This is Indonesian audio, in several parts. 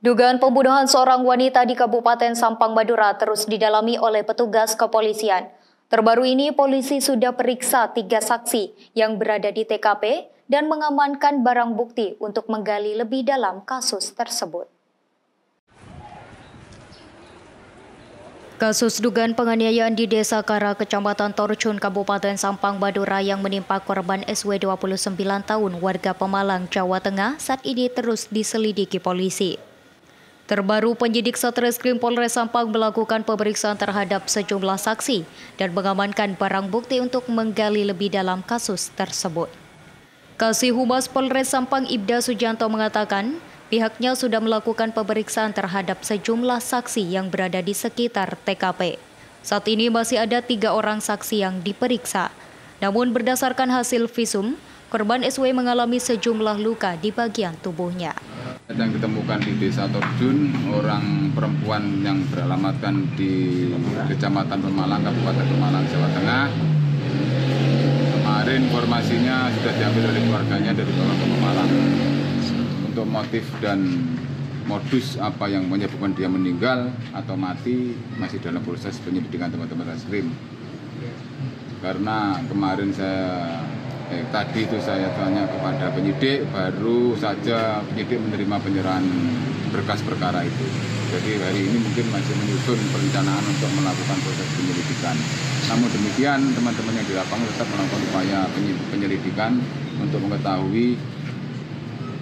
Dugaan pembunuhan seorang wanita di Kabupaten Sampang, Madura terus didalami oleh petugas kepolisian. Terbaru ini, polisi sudah periksa 3 saksi yang berada di TKP dan mengamankan barang bukti untuk menggali lebih dalam kasus tersebut. Kasus dugaan penganiayaan di Desa Kara, Kecamatan Torjun, Kabupaten Sampang, Madura yang menimpa korban SW 29 tahun warga Pemalang, Jawa Tengah saat ini terus diselidiki polisi. Terbaru, penyidik Satreskrim Polres Sampang melakukan pemeriksaan terhadap sejumlah saksi dan mengamankan barang bukti untuk menggali lebih dalam kasus tersebut. Kasih Humas Polres Sampang Ibda Sujanto mengatakan, pihaknya sudah melakukan pemeriksaan terhadap sejumlah saksi yang berada di sekitar TKP. Saat ini masih ada 3 orang saksi yang diperiksa. Namun berdasarkan hasil visum, korban SW mengalami sejumlah luka di bagian tubuhnya. Yang ditemukan di Desa Torjun, orang perempuan yang beralamatkan di Kecamatan Pemalang, Kabupaten Pemalang, Jawa Tengah. Kemarin informasinya sudah diambil dari keluarganya dari Pemalang. Untuk motif dan modus apa yang menyebabkan dia meninggal atau mati masih dalam proses penyelidikan teman-teman Satreskrim. Karena kemarin tadi itu saya tanya kepada penyidik, baru saja penyidik menerima penyerahan berkas perkara itu. Jadi hari ini mungkin masih menyusun perencanaan untuk melakukan proses penyelidikan. Namun demikian, teman-teman yang di lapangan tetap melakukan upaya penyelidikan untuk mengetahui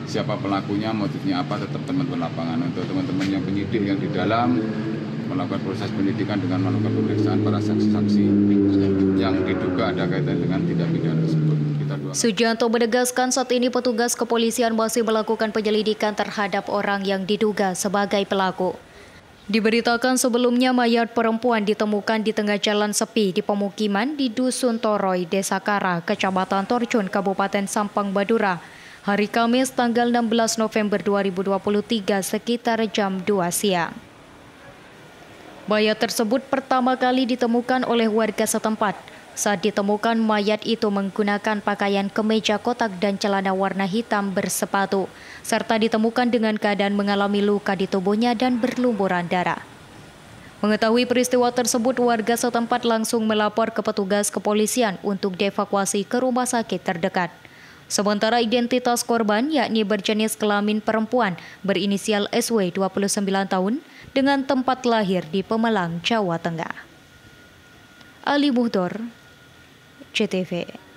siapa pelakunya, motifnya apa, tetap teman-teman lapangan. Untuk teman-teman yang penyidik yang di dalam melakukan proses penyidikan dengan melakukan pemeriksaan para saksi-saksi yang diduga ada kaitan dengan tindak pidana tersebut. Sujanto menegaskan saat ini petugas kepolisian masih melakukan penyelidikan terhadap orang yang diduga sebagai pelaku. Diberitakan sebelumnya mayat perempuan ditemukan di tengah jalan sepi di pemukiman di Dusun Toroi, Desa Kara, Kecamatan Torjun, Kabupaten Sampang, Madura, hari Kamis tanggal 16 November 2023 sekitar jam 2 siang. Mayat tersebut pertama kali ditemukan oleh warga setempat. Saat ditemukan, mayat itu menggunakan pakaian kemeja kotak dan celana warna hitam bersepatu, serta ditemukan dengan keadaan mengalami luka di tubuhnya dan berlumuran darah. Mengetahui peristiwa tersebut, warga setempat langsung melapor ke petugas kepolisian untuk dievakuasi ke rumah sakit terdekat. Sementara identitas korban, yakni berjenis kelamin perempuan berinisial SW 29 tahun dengan tempat lahir di Pemalang, Jawa Tengah. Ali Buhdor, JTV.